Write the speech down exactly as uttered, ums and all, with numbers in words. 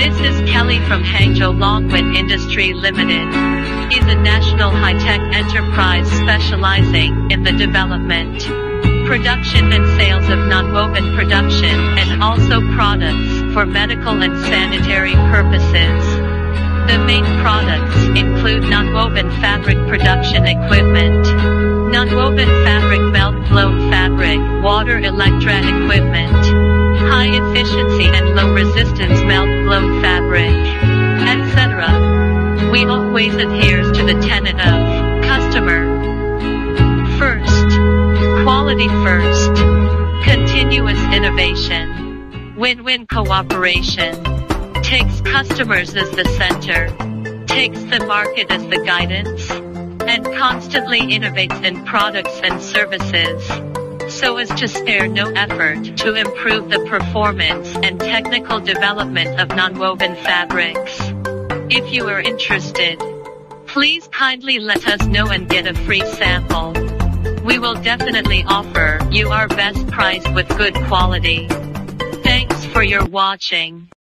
This is Kelly from Hangzhou Longwin Industry Limited. Is a national high-tech enterprise specializing in the development, production and sales of nonwoven production and also products for medical and sanitary purposes. The main products include nonwoven fabric production equipment, nonwoven fabric melt-blown fabric, water electrode equipment, high efficiency and low resistance melt-blown fabric, et cetera. We always adheres to the tenet of customer first, quality first, continuous innovation, win-win cooperation, takes customers as the center, takes the market as the guidance, and constantly innovates in products and services, so as to spare no effort to improve the performance and technical development of nonwoven fabrics. If you are interested, please kindly let us know and get a free sample. We will definitely offer you our best price with good quality. Thanks for your watching.